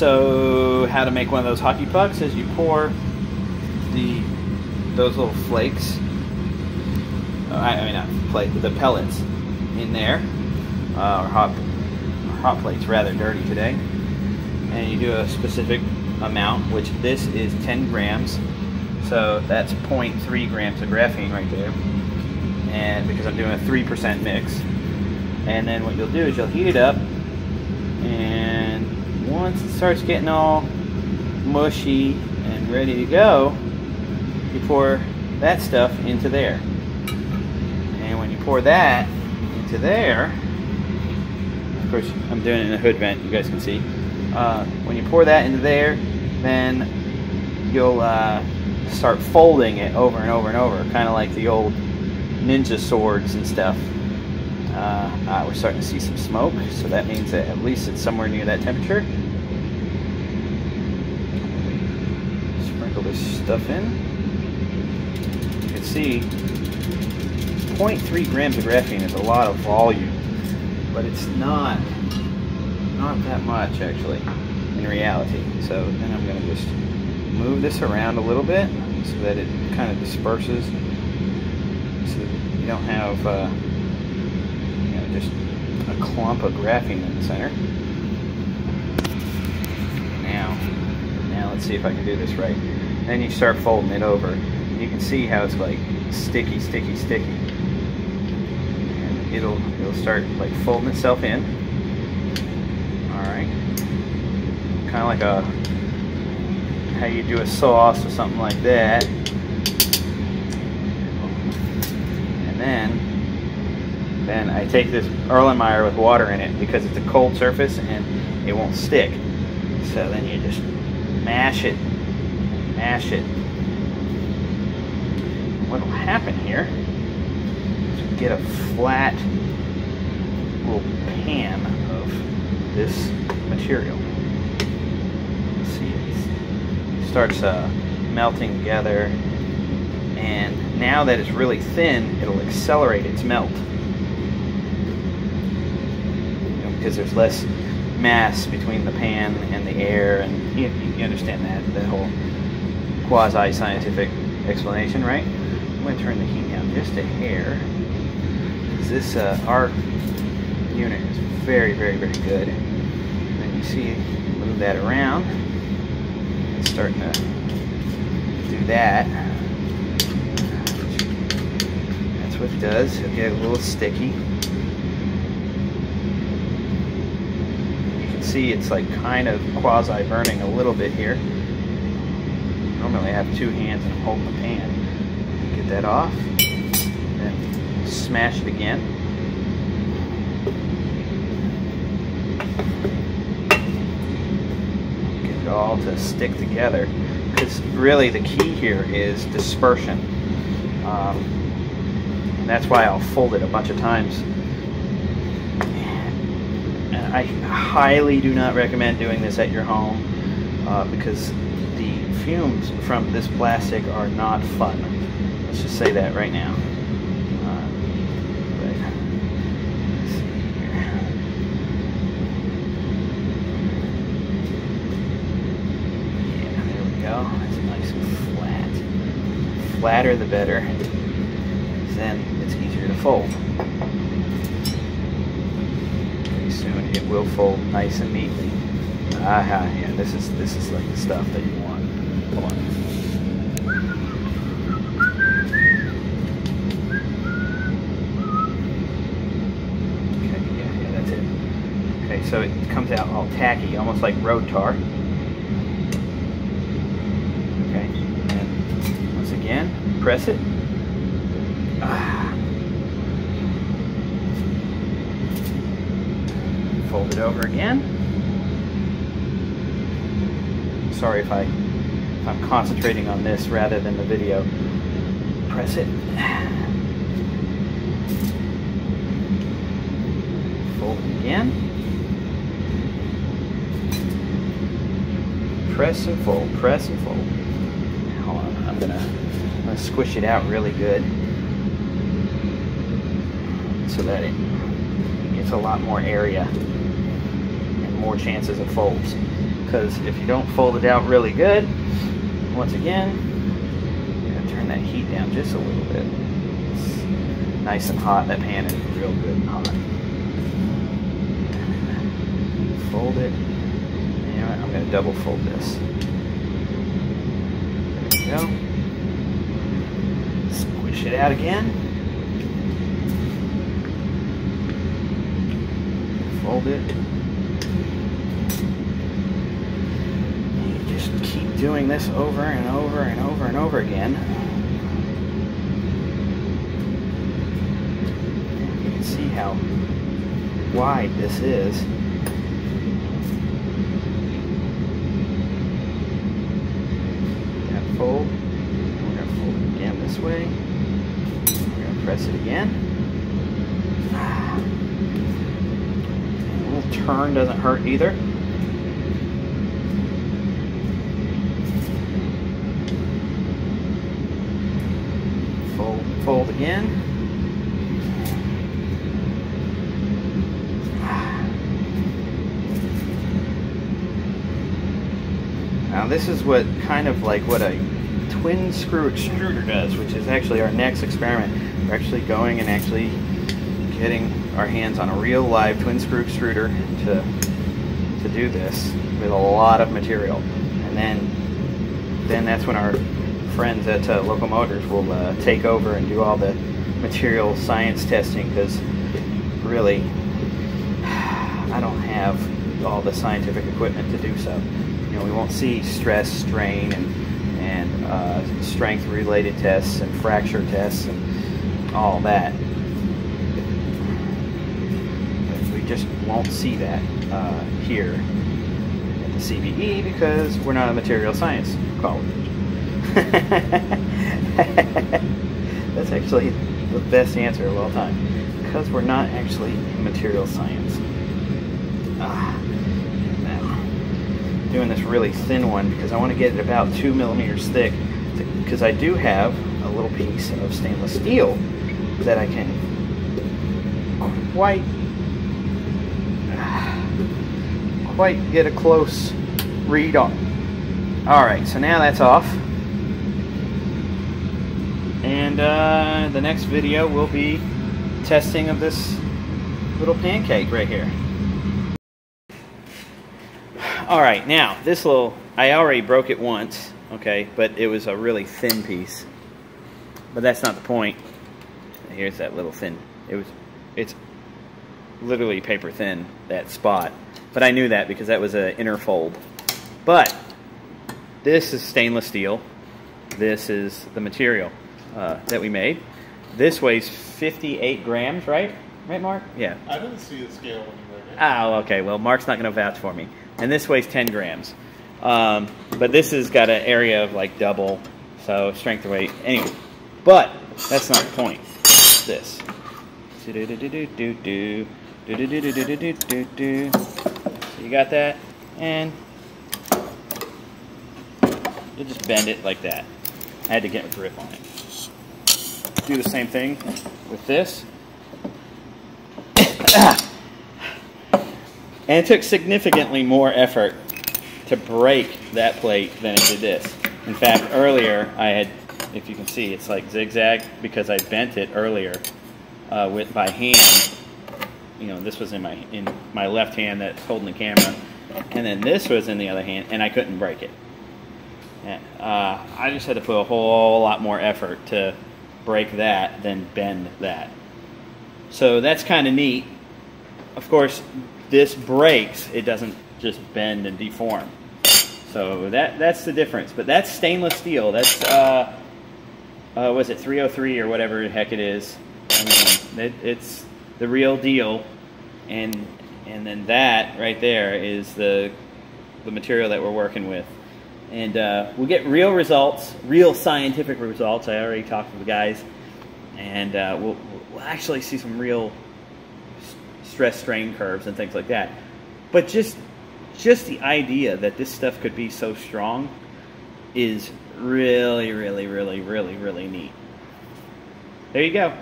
So how to make one of those hockey pucks is you pour those little flakes, the pellets in there, or hot plates, rather dirty today, and you do a specific amount, which this is 10 grams, so that's 0.3 grams of graphene right there, and because I'm doing a 3% mix. And then what you'll do is you'll heat it up, and once it starts getting all mushy and ready to go, you pour that stuff into there. And when you pour that into there, of course I'm doing it in a hood vent, you guys can see. When you pour that into there, then you'll start folding it over and over and over, kind of like the old ninja swords and stuff. We're starting to see some smoke, so that means that at least it's somewhere near that temperature. Sprinkle this stuff in. You can see 0.3 grams of graphene is a lot of volume, but it's not that much actually in reality. So then I'm going to just move this around a little bit so that it kind of disperses, so that you don't have just a clump of graphene in the center. Now let's see if I can do this right. Then you start folding it over. You can see how it's like sticky, sticky, sticky. And it'll start like folding itself in. All right, kind of like how you do a sauce or something like that. And then I take this Erlenmeyer with water in it, because it's a cold surface and it won't stick. So then you just mash it. What will happen here is you get a flat little pan of this material. Let's see, it starts melting together, and now that it's really thin, it'll accelerate its melt, because there's less mass between the pan and the air, and you understand that whole quasi-scientific explanation, right? I'm going to turn the heat down just a hair, because this our unit is very, very, very good. And then you see, move that around. It's starting to do that. That's what it does. It'll get a little sticky. See, it's like kind of quasi burning a little bit here. Normally I have two hands and I'm holding the pan. Get that off, then smash it again. Get it all to stick together, because really the key here is dispersion. And that's why I'll fold it a bunch of times. I highly do not recommend doing this at your home, because the fumes from this plastic are not fun. Let's just say that right now. Let's see here. Yeah, there we go. It's nice and flat. The flatter the better, then it's easier to fold. Soon it will fold nice and neatly. Yeah, this is like the stuff that you want. Hold on. Okay, yeah, that's it. Okay, so it comes out all tacky, almost like road tar. Okay, and once again, press it. Fold it over again. Sorry if I'm concentrating on this rather than the video. Press it. Fold it again. Press and fold, press and fold. Now, hold on, I'm gonna squish it out really good so that it gets a lot more area. More chances of folds, because if you don't fold it out really good, once again, I'm going to turn that heat down just a little bit. It's nice and hot. That pan is real good and hot. Fold it. And you know what? I'm going to double fold this. There we go. Squish it out again. Fold it. And you just keep doing this over and over and over and over again. And you can see how wide this is. That fold. We're going to fold it again this way. We're going to press it again. Turn doesn't hurt either. Fold, fold again. Now this is what kind of like what a twin-screw extruder does, which is actually our next experiment. We're actually going and actually getting our hands on a real live twin-screw extruder to do this with a lot of material, and then that's when our friends at Local Motors will take over and do all the material science testing, because really I don't have all the scientific equipment to do so. You know, we won't see stress, strain, and strength-related tests and fracture tests and all that. Just won't see that here at the CVE because we're not a material science college. That's actually the best answer of all time, because we're not actually material science. I'm doing this really thin one because I want to get it about 2 millimeters thick, because I do have a little piece of stainless steel that I can quite get a close read on. Alright, so now that's off, and the next video will be testing of this little pancake right here. Alright, now this little, I already broke it once, okay, but it was a really thin piece, but that's not the point. Here's that little thin, it's literally paper thin, that spot. But I knew that because that was an inner fold. But this is stainless steel. This is the material that we made. This weighs 58 grams, right? Right, Mark? Yeah. I didn't see the scale when you made it. Oh, okay. Well, Mark's not going to vouch for me. And this weighs 10 grams. But this has got an area of like double, so strength to weight. Anyway, but that's not the point. This. Do-do-do-do-do-do. Do-do-do-do-do-do-do-do. You got that, and you'll just bend it like that. I had to get a grip on it. Do the same thing with this. And it took significantly more effort to break that plate than it did this. In fact, earlier I had, if you can see, it's like zigzag because I bent it earlier by hand. You know, this was in my left hand that's holding the camera, and then this was in the other hand, and I couldn't break it. And, I just had to put a whole lot more effort to break that than bend that. So that's kind of neat. Of course, this breaks; it doesn't just bend and deform. So that's the difference. But that's stainless steel. That's was it 303 or whatever the heck it is? I mean, it's the real deal, and then that right there is the material that we're working with, and we'll get real results, real scientific results. I already talked to the guys, and we'll actually see some real stress strain curves and things like that. But just the idea that this stuff could be so strong is really, really, really, really, really neat. There you go.